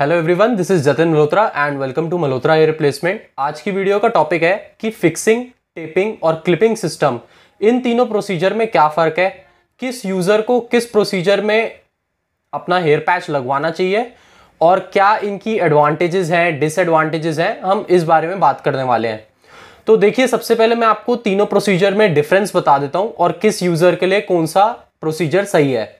Hello everyone, this is Jatin Malhotra and welcome to Malhotra hair replacement. आज की video का topic है कि फिक्सिंग, टेपिंग और क्लिपिंग सिस्टम, इन तीनों प्रोसीजर में क्या फ़र्क है, किस यूज़र को किस प्रोसीजर में अपना हेयर पैच लगवाना चाहिए और क्या इनकी एडवांटेजेस हैं, डिसएडवांटेजेस हैं, हम इस बारे में बात करने वाले हैं। तो देखिए, सबसे पहले मैं आपको तीनों प्रोसीजर में डिफरेंस बता देता हूँ और किस यूज़र के लिए कौन सा प्रोसीजर सही है।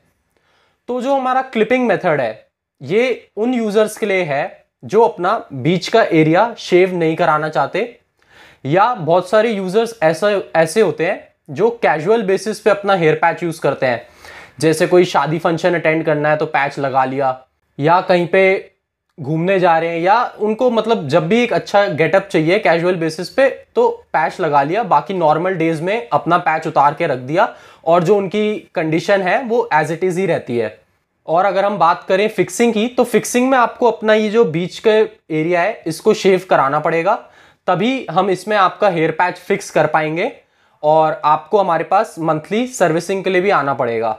तो जो हमारा क्लिपिंग मेथड है, ये उन यूज़र्स के लिए है जो अपना बीच का एरिया शेव नहीं कराना चाहते, या बहुत सारे यूज़र्स ऐसे होते हैं जो कैजुअल बेसिस पे अपना हेयर पैच यूज़ करते हैं, जैसे कोई शादी फंक्शन अटेंड करना है तो पैच लगा लिया, या कहीं पे घूमने जा रहे हैं, या उनको मतलब जब भी एक अच्छा गेटअप चाहिए कैजुअल बेसिस पे तो पैच लगा लिया, बाकी नॉर्मल डेज में अपना पैच उतार के रख दिया और जो उनकी कंडीशन है वो एज इट इज़ ही रहती है। और अगर हम बात करें फिक्सिंग की, तो फिक्सिंग में आपको अपना ये जो बीच का एरिया है इसको शेव कराना पड़ेगा, तभी हम इसमें आपका हेयर पैच फिक्स कर पाएंगे और आपको हमारे पास मंथली सर्विसिंग के लिए भी आना पड़ेगा।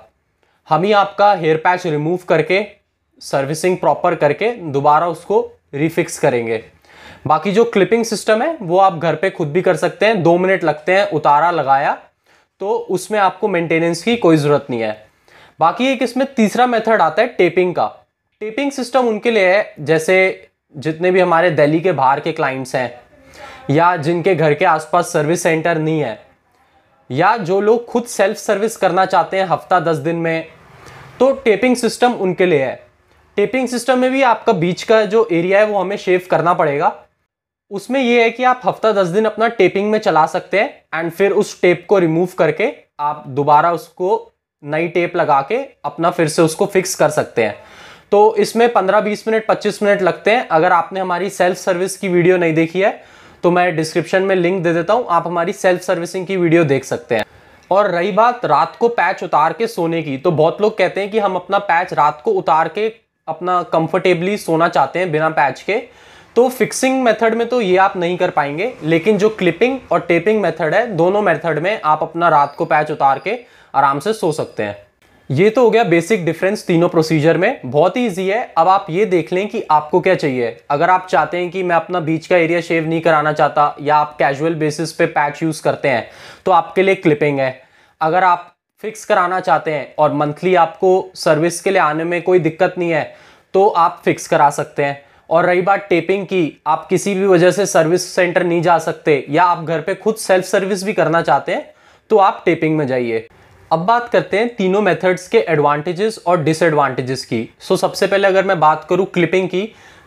हम ही आपका हेयर पैच रिमूव करके सर्विसिंग प्रॉपर करके दोबारा उसको रीफिक्स करेंगे। बाकी जो क्लिपिंग सिस्टम है वो आप घर पे खुद भी कर सकते हैं, 2 मिनट लगते हैं उतारा लगाया, तो उसमें आपको मेंटेनेंस की कोई ज़रूरत नहीं है। बाकी एक इसमें तीसरा मेथड आता है टेपिंग का। टेपिंग सिस्टम उनके लिए है, जैसे जितने भी हमारे दिल्ली के बाहर के क्लाइंट्स हैं, या जिनके घर के आसपास सर्विस सेंटर नहीं है, या जो लोग खुद सेल्फ सर्विस करना चाहते हैं हफ्ता 10 दिन में, तो टेपिंग सिस्टम उनके लिए है। टेपिंग सिस्टम में भी आपका बीच का जो एरिया है वो हमें शेव करना पड़ेगा। उसमें यह है कि आप हफ्ता 10 दिन अपना टेपिंग में चला सकते हैं एंड फिर उस टेप को रिमूव करके आप दोबारा उसको नई टेप लगा के अपना फिर से उसको फिक्स कर सकते हैं। तो इसमें 15-20 मिनट 25 मिनट लगते हैं। अगर आपने हमारी सेल्फ सर्विस की वीडियो नहीं देखी है तो मैं डिस्क्रिप्शन में लिंक दे देता हूं, आप हमारी सेल्फ सर्विसिंग की वीडियो देख सकते हैं। और रही बात रात को पैच उतार के सोने की, तो बहुत लोग कहते हैं कि हम अपना पैच रात को उतार के अपना कंफर्टेबली सोना चाहते हैं बिना पैच के, तो फिक्सिंग मेथड में तो ये आप नहीं कर पाएंगे, लेकिन जो क्लिपिंग और टेपिंग मेथड है, दोनों मेथड में आप अपना रात को पैच उतार के आराम से सो सकते हैं। ये तो हो गया बेसिक डिफरेंस तीनों प्रोसीजर में, बहुत ही ईजी है। अब आप ये देख लें कि आपको क्या चाहिए। अगर आप चाहते हैं कि मैं अपना बीच का एरिया शेव नहीं कराना चाहता, या आप कैजुअल बेसिस पे पैच यूज़ करते हैं, तो आपके लिए क्लिपिंग है। अगर आप फिक्स कराना चाहते हैं और मंथली आपको सर्विस के लिए आने में कोई दिक्कत नहीं है, तो आप फिक्स करा सकते हैं। और रही बात टेपिंग की, आप किसी भी वजह से सर्विस सेंटर नहीं जा सकते, या आप घर पर खुद सेल्फ सर्विस भी करना चाहते हैं, तो आप टेपिंग में जाइए। अब बात करते हैं तीनों मेथड्स के एडवांटेजेस और डिसएडवांटेजेस की। सो सबसे पहले अगर मैं बात करूं क्लिपिंग की,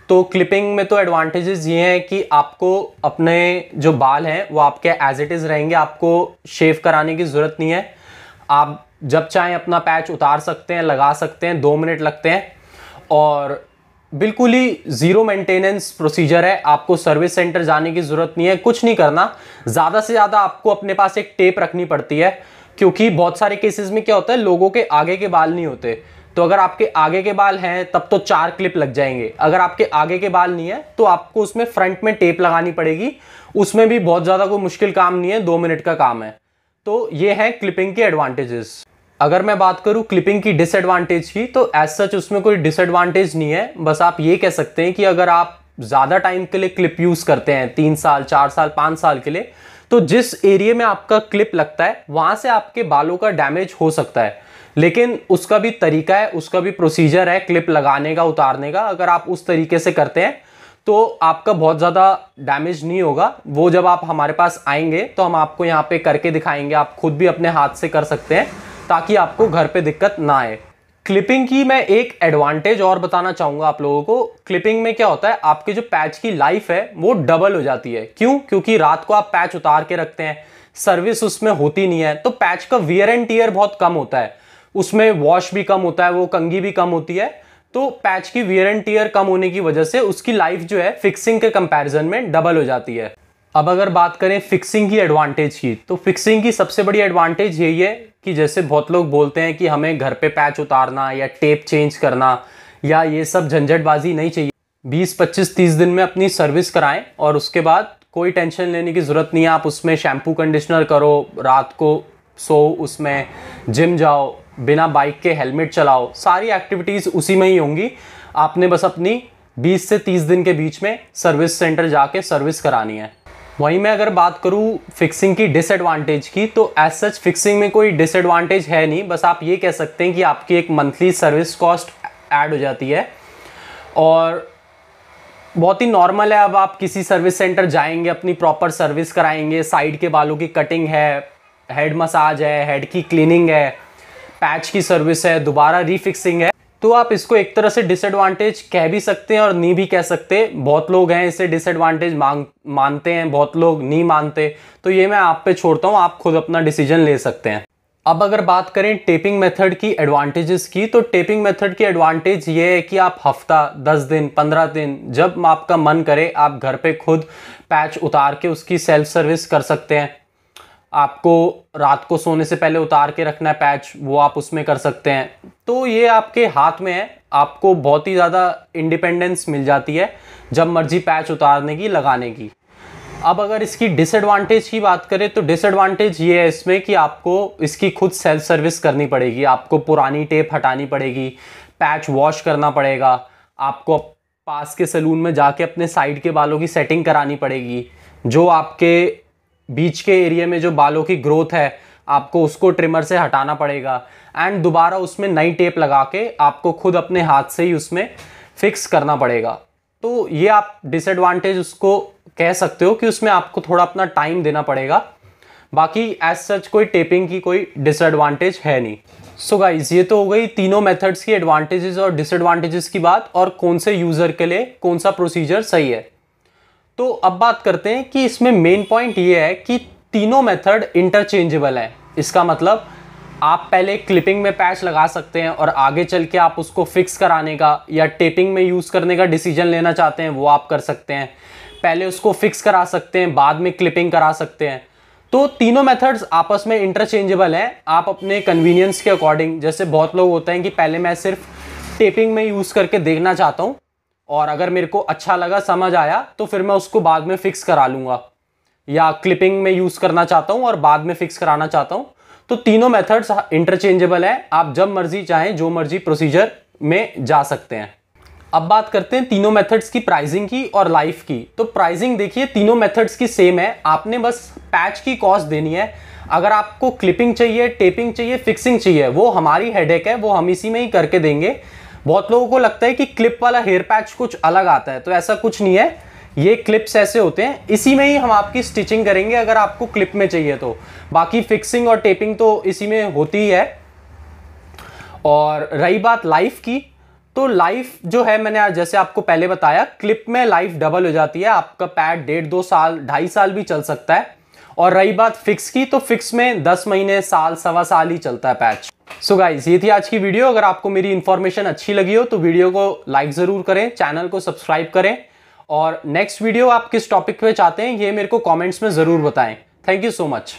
तो क्लिपिंग में तो एडवांटेजेस ये हैं कि आपको अपने जो बाल हैं वो आपके एज इट इज़ रहेंगे, आपको शेव कराने की ज़रूरत नहीं है, आप जब चाहें अपना पैच उतार सकते हैं, लगा सकते हैं, 2 मिनट लगते हैं और बिल्कुल ही ज़ीरो मेंटेनेंस प्रोसीजर है। आपको सर्विस सेंटर जाने की ज़रूरत नहीं है, कुछ नहीं करना। ज़्यादा से ज़्यादा आपको अपने पास एक टेप रखनी पड़ती है, क्योंकि बहुत सारे केसेस में क्या होता है, लोगों के आगे के बाल नहीं होते, तो अगर आपके आगे के बाल हैं तब तो 4 क्लिप लग जाएंगे। अगर आपके आगे के बाल नहीं है तो आपको उसमें फ्रंट में टेप लगानी पड़ेगी, उसमें भी बहुत ज़्यादा कोई मुश्किल काम नहीं है, 2 मिनट का काम है। तो ये है क्लिपिंग के एडवांटेजेस। अगर मैं बात करूँ क्लिपिंग की डिसएडवांटेज की, तो एज सच उसमें कोई डिसएडवांटेज नहीं है, बस आप ये कह सकते हैं कि अगर आप ज़्यादा टाइम के लिए क्लिप यूज़ करते हैं, 3 साल 4 साल 5 साल के लिए, तो जिस एरिया में आपका क्लिप लगता है वहाँ से आपके बालों का डैमेज हो सकता है। लेकिन उसका भी तरीका है, उसका भी प्रोसीजर है क्लिप लगाने का, उतारने का। अगर आप उस तरीके से करते हैं तो आपका बहुत ज़्यादा डैमेज नहीं होगा। वो जब आप हमारे पास आएंगे तो हम आपको यहाँ पे करके दिखाएंगे, आप खुद भी अपने हाथ से कर सकते हैं, ताकि आपको घर पर दिक्कत ना आए। क्लिपिंग की मैं एक एडवांटेज और बताना चाहूँगा आप लोगों को। क्लिपिंग में क्या होता है, आपके जो पैच की लाइफ है वो डबल हो जाती है। क्यों? क्योंकि रात को आप पैच उतार के रखते हैं, सर्विस उसमें होती नहीं है, तो पैच का वियर एंड टियर बहुत कम होता है, उसमें वॉश भी कम होता है, वो कंघी भी कम होती है। तो पैच की वियर एंड टियर कम होने की वजह से उसकी लाइफ जो है फिक्सिंग के कंपेरिजन में डबल हो जाती है। अब अगर बात करें फिक्सिंग की एडवांटेज की, तो फिक्सिंग की सबसे बड़ी एडवांटेज यही है कि जैसे बहुत लोग बोलते हैं कि हमें घर पे पैच उतारना या टेप चेंज करना या ये सब झंझटबाजी नहीं चाहिए, 20-25-30 दिन में अपनी सर्विस कराएं और उसके बाद कोई टेंशन लेने की ज़रूरत नहीं है। आप उसमें शैम्पू कंडीशनर करो, रात को सो, उसमें जिम जाओ, बिना बाइक के हेलमेट चलाओ, सारी एक्टिविटीज़ उसी में ही होंगी। आपने बस अपनी 20 से 30 दिन के बीच में सर्विस सेंटर जाके सर्विस करानी है। वहीं मैं अगर बात करूँ फिक्सिंग की डिसएडवांटेज की, तो एज सच फिक्सिंग में कोई डिसएडवांटेज है नहीं, बस आप ये कह सकते हैं कि आपकी एक मंथली सर्विस कॉस्ट ऐड हो जाती है और बहुत ही नॉर्मल है। अब आप किसी सर्विस सेंटर जाएंगे, अपनी प्रॉपर सर्विस कराएंगे, साइड के बालों की कटिंग है, हेड मसाज है, हेड की क्लीनिंग है, पैच की सर्विस है, दोबारा रीफिक्सिंग है, तो आप इसको एक तरह से डिसएडवांटेज कह भी सकते हैं और नहीं भी कह सकते। बहुत लोग हैं इसे डिसएडवांटेज मानते हैं, बहुत लोग नहीं मानते, तो ये मैं आप पे छोड़ता हूँ, आप खुद अपना डिसीजन ले सकते हैं। अब अगर बात करें टेपिंग मेथड की एडवांटेजेस की, तो टेपिंग मेथड की एडवांटेज ये है कि आप हफ्ता, 10 दिन, 15 दिन, जब आपका मन करे आप घर पे खुद पैच उतार के उसकी सेल्फ सर्विस कर सकते हैं। आपको रात को सोने से पहले उतार के रखना है पैच, वो आप उसमें कर सकते हैं, तो ये आपके हाथ में है। आपको बहुत ही ज़्यादा इंडिपेंडेंस मिल जाती है जब मर्जी पैच उतारने की, लगाने की। अब अगर इसकी डिसएडवांटेज की बात करें, तो डिसएडवांटेज ये है इसमें कि आपको इसकी खुद सेल्फ सर्विस करनी पड़ेगी, आपको पुरानी टेप हटानी पड़ेगी, पैच वॉश करना पड़ेगा, आपको पास के सैलून में जाके अपने साइड के बालों की सेटिंग करानी पड़ेगी, जो आपके बीच के एरिया में जो बालों की ग्रोथ है आपको उसको ट्रिमर से हटाना पड़ेगा एंड दोबारा उसमें नई टेप लगा के आपको खुद अपने हाथ से ही उसमें फिक्स करना पड़ेगा। तो ये आप डिसएडवांटेज उसको कह सकते हो कि उसमें आपको थोड़ा अपना टाइम देना पड़ेगा, बाकी एज सच कोई टेपिंग की कोई डिसएडवांटेज है नहीं। सो गाइज, ये तो हो गई तीनों मेथड्स की एडवांटेजेस और डिसएडवांटेजेस की बात और कौन से यूज़र के लिए कौन सा प्रोसीजर सही है। तो अब बात करते हैं कि इसमें मेन पॉइंट ये है कि तीनों मेथड इंटरचेंजेबल है। इसका मतलब आप पहले क्लिपिंग में पैच लगा सकते हैं और आगे चल के आप उसको फिक्स कराने का या टेपिंग में यूज़ करने का डिसीजन लेना चाहते हैं वो आप कर सकते हैं, पहले उसको फिक्स करा सकते हैं, बाद में क्लिपिंग करा सकते हैं। तो तीनों मेथड्स आपस में इंटरचेंजेबल हैं, आप अपने कन्वीनियंस के अकॉर्डिंग। जैसे बहुत लोग होते हैं कि पहले मैं सिर्फ टेपिंग में यूज़ करके देखना चाहता हूँ और अगर मेरे को अच्छा लगा, समझ आया, तो फिर मैं उसको बाद में फिक्स करा लूँगा, या क्लिपिंग में यूज़ करना चाहता हूँ और बाद में फिक्स कराना चाहता हूँ। तो तीनों मेथड्स इंटरचेंजेबल हैं, आप जब मर्जी चाहें जो मर्जी प्रोसीजर में जा सकते हैं। अब बात करते हैं तीनों मेथड्स की प्राइसिंग की और लाइफ की। तो प्राइसिंग देखिए तीनों मेथड्स की सेम है, आपने बस पैच की कॉस्ट देनी है। अगर आपको क्लिपिंग चाहिए, टेपिंग चाहिए, फिक्सिंग चाहिए, वो हमारी हेडेक है, वो हम इसी में ही करके देंगे। बहुत लोगों को लगता है कि क्लिप वाला हेयर पैच कुछ अलग आता है, तो ऐसा कुछ नहीं है, ये क्लिप्स ऐसे होते हैं, इसी में ही हम आपकी स्टिचिंग करेंगे अगर आपको क्लिप में चाहिए तो। बाकी फिक्सिंग और टेपिंग तो इसी में होती ही है। और रही बात लाइफ की, तो लाइफ जो है, मैंने आज जैसे आपको पहले बताया, क्लिप में लाइफ डबल हो जाती है, आपका पैड 1.5 2 साल 2.5 साल भी चल सकता है। और रही बात फिक्स की, तो फिक्स में 10 महीने, साल, 1.25 साल ही चलता है पैच। सो गाइज, ये थी आज की वीडियो। अगर आपको मेरी इन्फॉर्मेशन अच्छी लगी हो तो वीडियो को लाइक ज़रूर करें, चैनल को सब्सक्राइब करें और नेक्स्ट वीडियो आप किस टॉपिक पे चाहते हैं ये मेरे को कमेंट्स में ज़रूर बताएं। Thank you so much.